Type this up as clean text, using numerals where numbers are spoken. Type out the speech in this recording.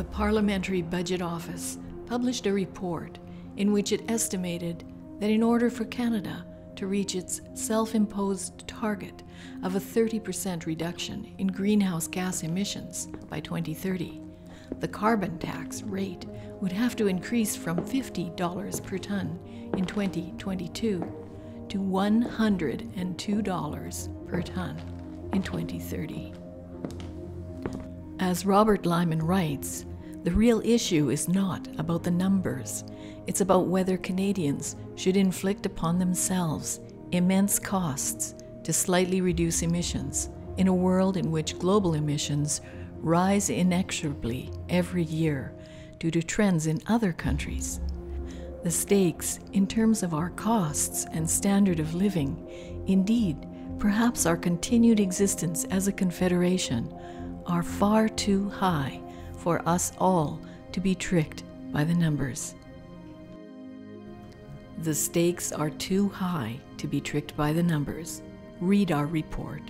the Parliamentary Budget Office published a report in which it estimated that in order for Canada to reach its self-imposed target of a 30% reduction in greenhouse gas emissions by 2030, the carbon tax rate would have to increase from $50 per ton in 2022 to $102 per ton in 2030. As Robert Lyman writes, the real issue is not about the numbers. It's about whether Canadians should inflict upon themselves immense costs to slightly reduce emissions in a world in which global emissions rise inexorably every year due to trends in other countries. The stakes in terms of our costs and standard of living, indeed, perhaps our continued existence as a confederation, are far too high for us all to be tricked by the numbers. The stakes are too high to be tricked by the numbers. Read our report.